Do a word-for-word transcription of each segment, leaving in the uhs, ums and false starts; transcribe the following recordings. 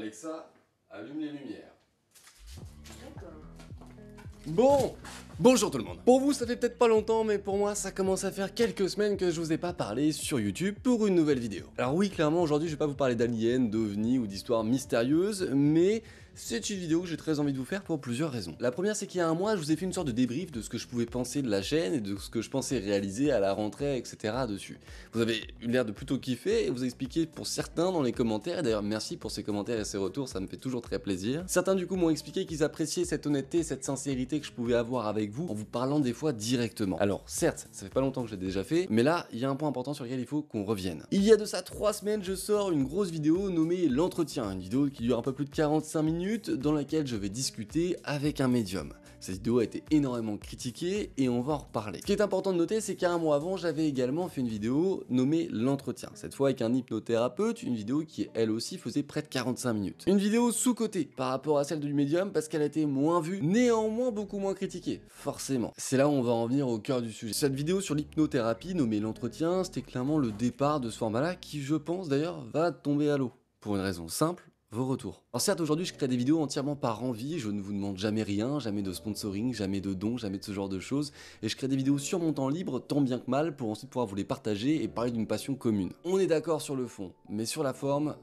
Alexa, allume les lumières. D'accord. Bon, bonjour tout le monde. Pour vous ça fait peut-être pas longtemps, mais pour moi ça commence à faire quelques semaines que je vous ai pas parlé sur YouTube pour une nouvelle vidéo. Alors oui, clairement aujourd'hui je vais pas vous parler d'aliens, d'ovnis ou d'histoires mystérieuses, mais c'est une vidéo que j'ai très envie de vous faire pour plusieurs raisons. La première, c'est qu'il y a un mois, je vous ai fait une sorte de débrief de ce que je pouvais penser de la chaîne et de ce que je pensais réaliser à la rentrée, et cetera dessus. Vous avez eu l'air de plutôt kiffer et vous expliquez pour certains dans les commentaires, et d'ailleurs merci pour ces commentaires et ces retours, ça me fait toujours très plaisir. Certains du coup m'ont expliqué qu'ils appréciaient cette honnêteté, cette sincérité que je pouvais avoir avec vous en vous parlant des fois directement. Alors certes, ça fait pas longtemps que je l'ai déjà fait, mais là, il y a un point important sur lequel il faut qu'on revienne. Il y a de ça trois semaines, je sors une grosse vidéo nommée L'entretien, une vidéo qui dure un peu plus de quarante-cinq minutes dans laquelle je vais discuter avec un médium. Cette vidéo a été énormément critiquée et on va en reparler. Ce qui est important de noter, c'est qu'un mois avant, j'avais également fait une vidéo nommée L'entretien, cette fois avec un hypnothérapeute, une vidéo qui elle aussi faisait près de quarante-cinq minutes. Une vidéo sous-cotée par rapport à celle du médium parce qu'elle a été moins vue, néanmoins beaucoup moins critiquée, forcément. C'est là où on va en venir au cœur du sujet. Cette vidéo sur l'hypnothérapie nommée L'entretien, c'était clairement le départ de ce format-là qui, je pense d'ailleurs, va tomber à l'eau. Pour une raison simple, vos retours. Alors certes, aujourd'hui je crée des vidéos entièrement par envie, je ne vous demande jamais rien, jamais de sponsoring, jamais de dons, jamais de ce genre de choses, et je crée des vidéos sur mon temps libre, tant bien que mal, pour ensuite pouvoir vous les partager et parler d'une passion commune. On est d'accord sur le fond, mais sur la forme,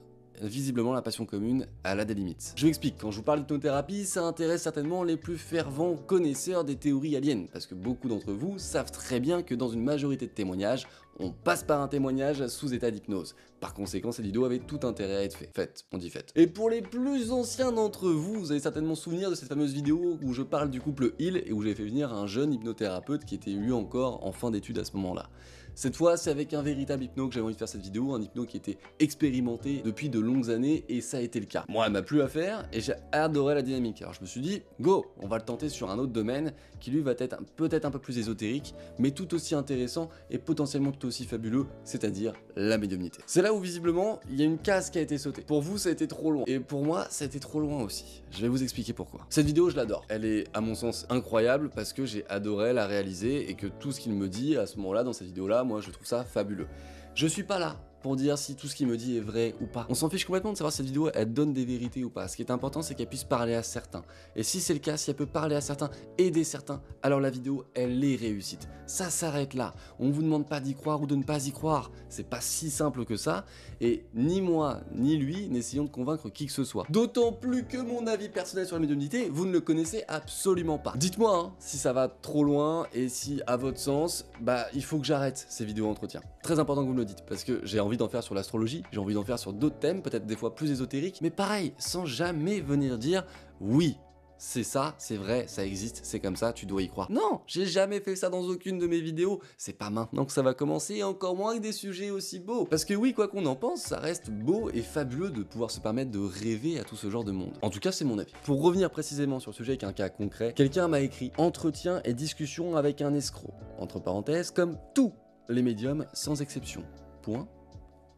visiblement la passion commune, elle a des limites. Je m'explique, quand je vous parle d'hypnothérapie, ça intéresse certainement les plus fervents connaisseurs des théories aliens, parce que beaucoup d'entre vous savent très bien que dans une majorité de témoignages, on passe par un témoignage sous état d'hypnose. Par conséquent, cette vidéo avait tout intérêt à être faite. Faites, on dit faites. Et pour les plus anciens d'entre vous, vous avez certainement souvenir de cette fameuse vidéo où je parle du couple Hill et où j'avais fait venir un jeune hypnothérapeute qui était lui encore en fin d'études à ce moment-là. Cette fois, c'est avec un véritable hypno que j'avais envie de faire cette vidéo, un hypno qui était expérimenté depuis de longues années et ça a été le cas. Moi, elle m'a plu à faire et j'ai adoré la dynamique. Alors je me suis dit, go, on va le tenter sur un autre domaine qui lui va être peut-être un peu plus ésotérique, mais tout aussi intéressant et potentiellement tout aussi fabuleux, c'est-à-dire la médiumnité. C'est là où visiblement il y a une case qui a été sautée. Pour vous ça a été trop loin et pour moi ça a été trop loin aussi. Je vais vous expliquer pourquoi. Cette vidéo je l'adore, elle est à mon sens incroyable parce que j'ai adoré la réaliser et que tout ce qu'il me dit à ce moment là dans cette vidéo là, moi je trouve ça fabuleux. Je suis pas là pour dire si tout ce qu'il me dit est vrai ou pas. On s'en fiche complètement de savoir si cette vidéo elle donne des vérités ou pas. Ce qui est important, c'est qu'elle puisse parler à certains. Et si c'est le cas, si elle peut parler à certains, aider certains, alors la vidéo elle est réussite. Ça s'arrête là. On vous demande pas d'y croire ou de ne pas y croire. C'est pas si simple que ça. Et ni moi ni lui n'essayons de convaincre qui que ce soit. D'autant plus que mon avis personnel sur la médiumnité, vous ne le connaissez absolument pas. Dites-moi hein, si ça va trop loin et si à votre sens, bah il faut que j'arrête ces vidéos entretiens. Très important que vous me le dites parce que j'ai envie d'en faire sur l'astrologie, j'ai envie d'en faire sur d'autres thèmes, peut-être des fois plus ésotériques, mais pareil, sans jamais venir dire « oui ». C'est ça, c'est vrai, ça existe, c'est comme ça, tu dois y croire. Non, j'ai jamais fait ça dans aucune de mes vidéos. C'est pas maintenant que ça va commencer, encore moins avec des sujets aussi beaux. Parce que oui, quoi qu'on en pense, ça reste beau et fabuleux de pouvoir se permettre de rêver à tout ce genre de monde. En tout cas, c'est mon avis. Pour revenir précisément sur le sujet avec un cas concret, quelqu'un m'a écrit « entretien et discussion avec un escroc », entre parenthèses, comme tous les médiums, sans exception. Point.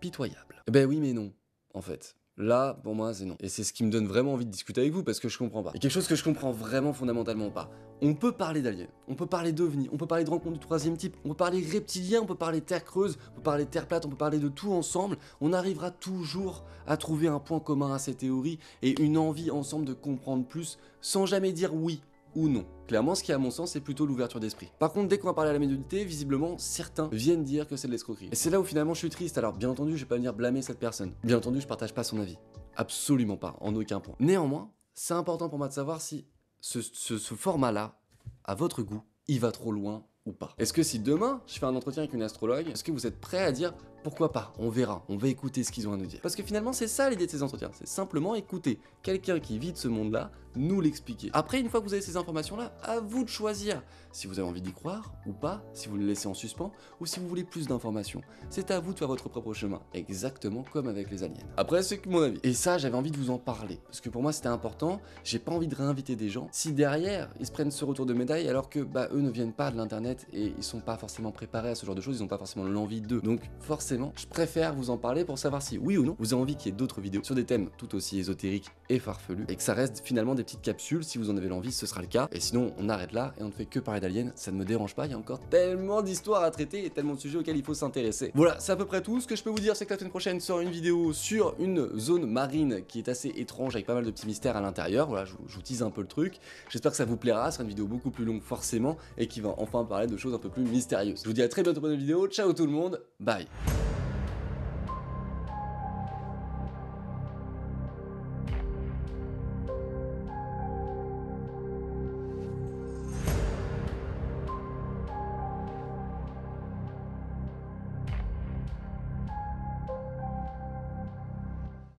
Pitoyable. Ben oui mais non, en fait. Là, pour moi, c'est non. Et c'est ce qui me donne vraiment envie de discuter avec vous parce que je comprends pas. Et quelque chose que je comprends vraiment fondamentalement pas. On peut parler d'aliens, on peut parler d'ovnis, on peut parler de rencontres du troisième type, on peut parler reptilien, on peut parler terre creuse, on peut parler terre plate, on peut parler de tout ensemble. On arrivera toujours à trouver un point commun à ces théories et une envie ensemble de comprendre plus sans jamais dire oui ou non. Clairement, ce qui, à mon sens, c'est plutôt l'ouverture d'esprit. Par contre, dès qu'on va parler à la médiumnité, visiblement, certains viennent dire que c'est de l'escroquerie. Et c'est là où finalement je suis triste. Alors, bien entendu, je vais pas venir blâmer cette personne. Bien entendu, je partage pas son avis. Absolument pas, en aucun point. Néanmoins, c'est important pour moi de savoir si ce, ce, ce format-là, à votre goût, il va trop loin ou pas. Est-ce que si demain, je fais un entretien avec une astrologue, est-ce que vous êtes prêt à dire pourquoi pas, on verra, on va écouter ce qu'ils ont à nous dire. Parce que finalement, c'est ça l'idée de ces entretiens, c'est simplement écouter quelqu'un qui vit de ce monde-là, nous l'expliquer. Après, une fois que vous avez ces informations-là, à vous de choisir si vous avez envie d'y croire ou pas, si vous le laissez en suspens, ou si vous voulez plus d'informations. C'est à vous de faire votre propre chemin, exactement comme avec les aliens. Après, c'est que mon avis. Et ça, j'avais envie de vous en parler, parce que pour moi, c'était important, j'ai pas envie de réinviter des gens si derrière, ils se prennent ce retour de médaille, alors que, bah, eux ne viennent pas de l'internet et ils sont pas forcément préparés à ce genre de choses, ils ont pas forcément l'envie d'eux. Donc, forcément, forcément, je préfère vous en parler pour savoir si, oui ou non, vous avez envie qu'il y ait d'autres vidéos sur des thèmes tout aussi ésotériques et farfelus, et que ça reste finalement des petites capsules. Si vous en avez l'envie, ce sera le cas, et sinon on arrête là et on ne fait que parler d'aliens, ça ne me dérange pas, il y a encore tellement d'histoires à traiter et tellement de sujets auxquels il faut s'intéresser. Voilà, c'est à peu près tout. Ce que je peux vous dire, c'est que la semaine prochaine sort une vidéo sur une zone marine qui est assez étrange, avec pas mal de petits mystères à l'intérieur. Voilà, je, je vous tease un peu le truc, j'espère que ça vous plaira, ce sera une vidéo beaucoup plus longue forcément, et qui va enfin parler de choses un peu plus mystérieuses. Je vous dis à très bientôt pour une vidéo, ciao tout le monde, bye.